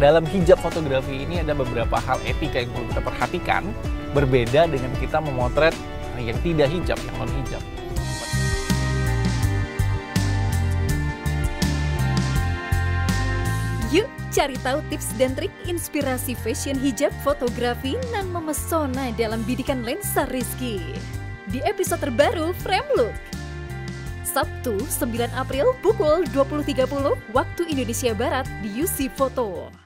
dalam hijab fotografi ini ada beberapa hal etika yang perlu kita perhatikan, berbeda dengan kita memotret yang tidak hijab, yang non-hijab. Yuk cari tahu tips dan trik inspirasi fashion hijab fotografi nan memesona dalam bidikan lensa Rizky di episode terbaru Framelook. Sabtu 9 April pukul 20.30 waktu Indonesia Barat di UC Foto.